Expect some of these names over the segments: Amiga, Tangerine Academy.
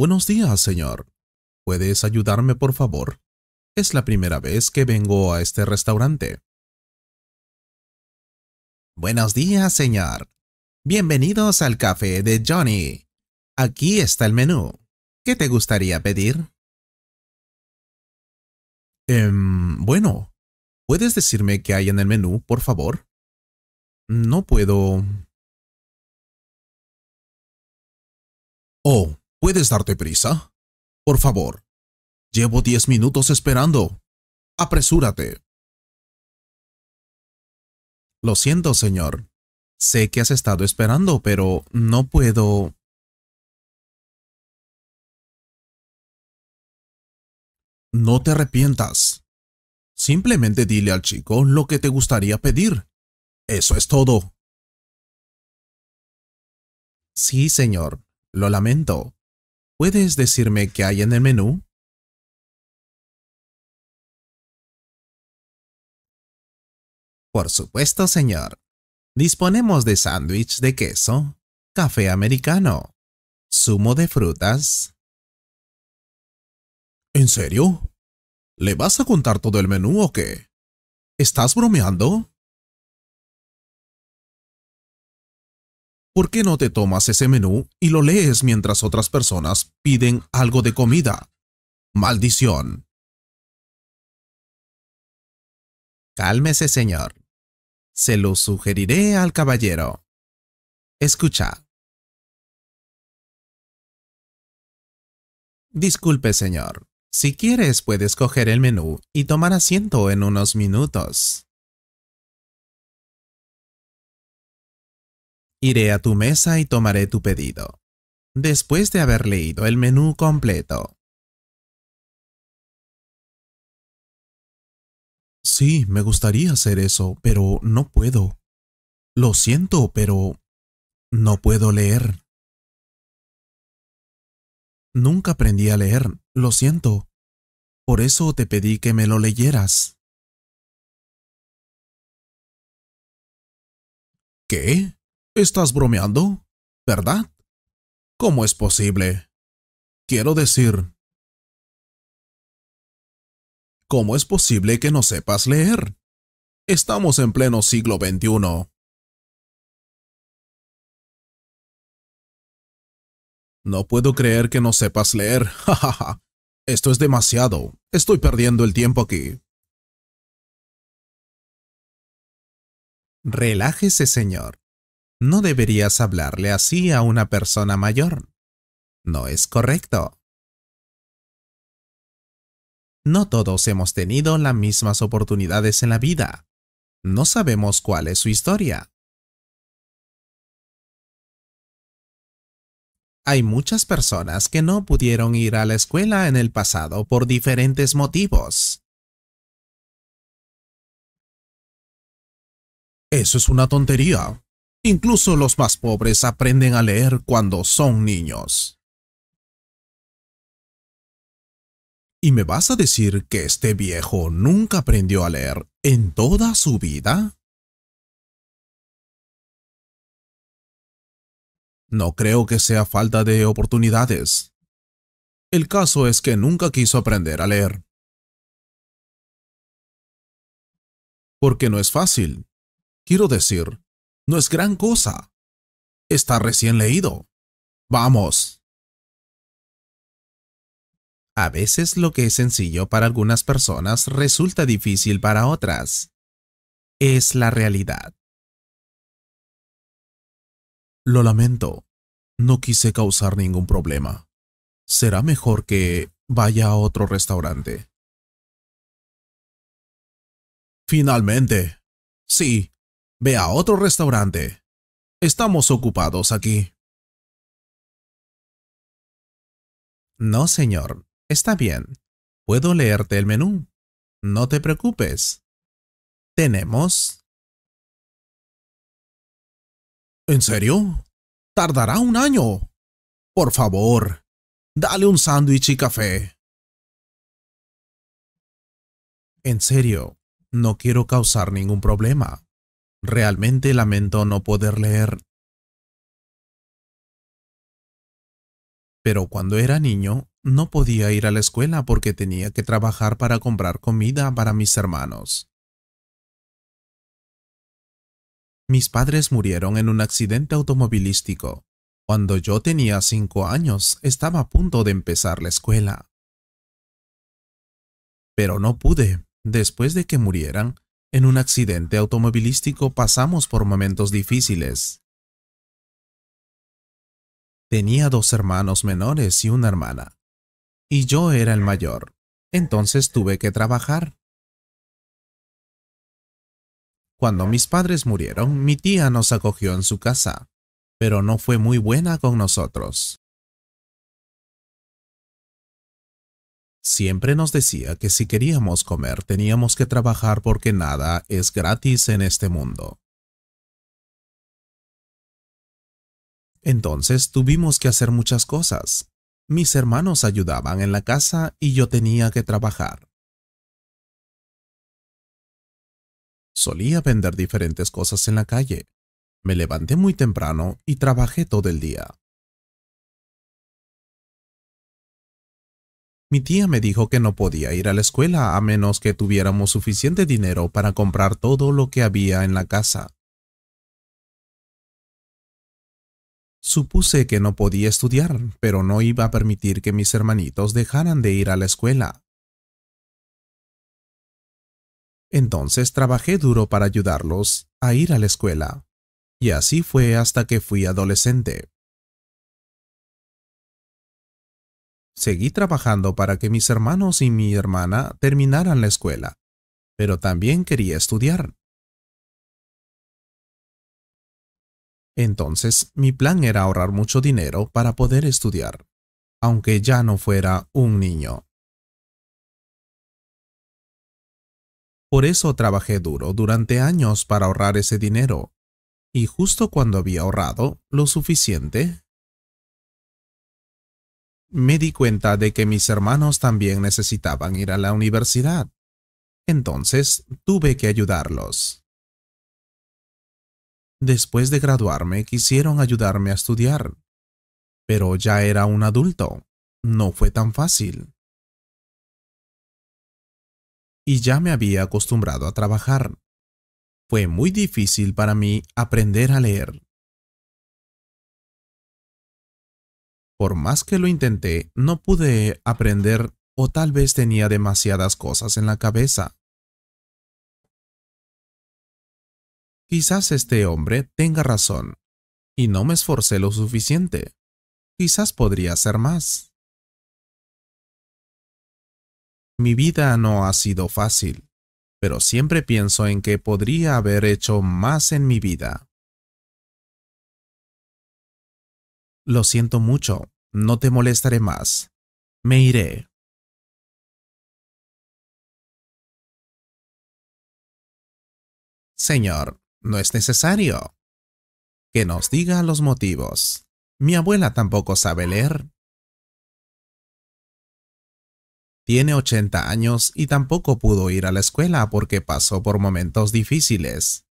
Buenos días, señor. ¿Puedes ayudarme, por favor? Es la primera vez que vengo a este restaurante. Buenos días, señor. Bienvenidos al café de Johnny. Aquí está el menú. ¿Qué te gustaría pedir? Bueno, ¿puedes decirme qué hay en el menú, por favor? No puedo... Oh, ¿puedes darte prisa? Por favor. Llevo 10 minutos esperando. Apresúrate. Lo siento, señor. Sé que has estado esperando, pero no puedo... No te arrepientas. Simplemente dile al chico lo que te gustaría pedir. Eso es todo. Sí, señor. Lo lamento. ¿Puedes decirme qué hay en el menú? Por supuesto, señor. Disponemos de sándwich de queso, café americano, zumo de frutas... ¿En serio? ¿Le vas a contar todo el menú o qué? ¿Estás bromeando? ¿Por qué no te tomas ese menú y lo lees mientras otras personas piden algo de comida? ¡Maldición! Cálmese, señor. Se lo sugeriré al caballero. Escucha. Disculpe, señor. Si quieres, puedes coger el menú y tomar asiento en unos minutos. Iré a tu mesa y tomaré tu pedido, después de haber leído el menú completo. Sí, me gustaría hacer eso, pero no puedo. Lo siento, pero no puedo leer. Nunca aprendí a leer, lo siento. Por eso te pedí que me lo leyeras. ¿Qué? ¿Estás bromeando? ¿Verdad? ¿Cómo es posible? Quiero decir... ¿Cómo es posible que no sepas leer? Estamos en pleno siglo XXI. No puedo creer que no sepas leer. Jajaja. Esto es demasiado. Estoy perdiendo el tiempo aquí. Relájese, señor. No deberías hablarle así a una persona mayor. No es correcto. No todos hemos tenido las mismas oportunidades en la vida. No sabemos cuál es su historia. Hay muchas personas que no pudieron ir a la escuela en el pasado por diferentes motivos. Eso es una tontería. Incluso los más pobres aprenden a leer cuando son niños. ¿Y me vas a decir que este viejo nunca aprendió a leer en toda su vida? No creo que sea falta de oportunidades. El caso es que nunca quiso aprender a leer. Porque no es fácil. Quiero decir, no es gran cosa. Está recién leído. ¡Vamos! A veces lo que es sencillo para algunas personas resulta difícil para otras. Es la realidad. Lo lamento. No quise causar ningún problema. Será mejor que vaya a otro restaurante. Finalmente. Sí, ve a otro restaurante. Estamos ocupados aquí. No, señor. Está bien. Puedo leerte el menú. No te preocupes. Tenemos... ¿En serio? Tardará un año. Por favor, dale un sándwich y café. En serio, no quiero causar ningún problema. Realmente lamento no poder leer. pero cuando era niño no podía ir a la escuela porque tenía que trabajar para comprar comida para mis hermanos. Mis padres murieron en un accidente automovilístico. Cuando yo tenía 5 años, estaba a punto de empezar la escuela. Pero no pude. Después de que murieran en un accidente automovilístico, pasamos por momentos difíciles. Tenía 2 hermanos menores y una hermana, y yo era el mayor, entonces tuve que trabajar. Cuando mis padres murieron, mi tía nos acogió en su casa, pero no fue muy buena con nosotros. Siempre nos decía que si queríamos comer teníamos que trabajar porque nada es gratis en este mundo. Entonces tuvimos que hacer muchas cosas. Mis hermanos ayudaban en la casa y yo tenía que trabajar. Solía vender diferentes cosas en la calle. Me levanté muy temprano y trabajé todo el día. Mi tía me dijo que no podía ir a la escuela a menos que tuviéramos suficiente dinero para comprar todo lo que había en la casa. Supuse que no podía estudiar, pero no iba a permitir que mis hermanitos dejaran de ir a la escuela. Entonces trabajé duro para ayudarlos a ir a la escuela, y así fue hasta que fui adolescente. Seguí trabajando para que mis hermanos y mi hermana terminaran la escuela, pero también quería estudiar. Entonces, mi plan era ahorrar mucho dinero para poder estudiar, aunque ya no fuera un niño. Por eso trabajé duro durante años para ahorrar ese dinero, y justo cuando había ahorrado lo suficiente, me di cuenta de que mis hermanos también necesitaban ir a la universidad. Entonces, tuve que ayudarlos. Después de graduarme, quisieron ayudarme a estudiar, pero ya era un adulto. No fue tan fácil. Y ya me había acostumbrado a trabajar. Fue muy difícil para mí aprender a leer. Por más que lo intenté, no pude aprender o tal vez tenía demasiadas cosas en la cabeza. Quizás este hombre tenga razón, y no me esforcé lo suficiente. Quizás podría hacer más. Mi vida no ha sido fácil, pero siempre pienso en que podría haber hecho más en mi vida. Lo siento mucho, no te molestaré más. Me iré. Señor, no es necesario que nos diga los motivos. Mi abuela tampoco sabe leer. Tiene 80 años y tampoco pudo ir a la escuela porque pasó por momentos difíciles.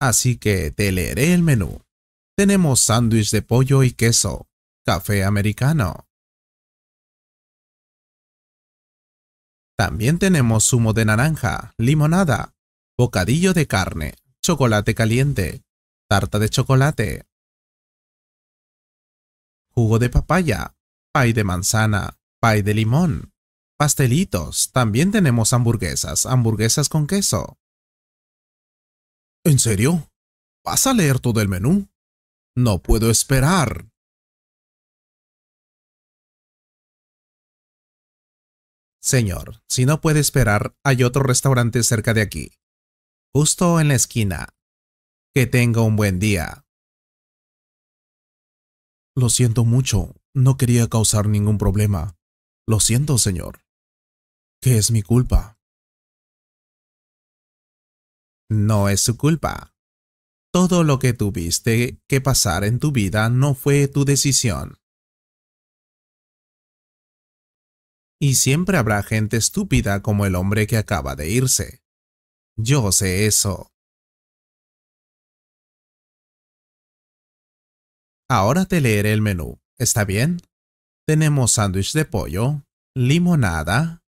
Así que te leeré el menú. Tenemos sándwich de pollo y queso, café americano. También tenemos zumo de naranja, limonada, bocadillo de carne, chocolate caliente, tarta de chocolate, jugo de papaya, pay de manzana, pay de limón, pastelitos. También tenemos hamburguesas, hamburguesas con queso. ¿En serio? ¿Vas a leer todo el menú? No puedo esperar. Señor, si no puede esperar, hay otro restaurante cerca de aquí, justo en la esquina. Que tenga un buen día. Lo siento mucho, no quería causar ningún problema. Lo siento, señor. ¿Qué es mi culpa? No es su culpa. Todo lo que tuviste que pasar en tu vida no fue tu decisión. Y siempre habrá gente estúpida como el hombre que acaba de irse. Yo sé eso. Ahora te leeré el menú, ¿está bien? Tenemos sándwich de pollo, limonada.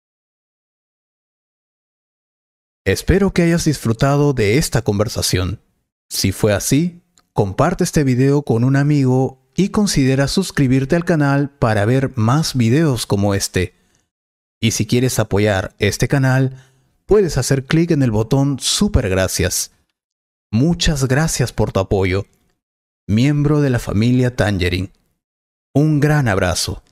Espero que hayas disfrutado de esta conversación. Si fue así, comparte este video con un amigo y considera suscribirte al canal para ver más videos como este. Y si quieres apoyar este canal, puedes hacer clic en el botón Super Gracias. Muchas gracias por tu apoyo. Miembro de la familia Tangerine. Un gran abrazo.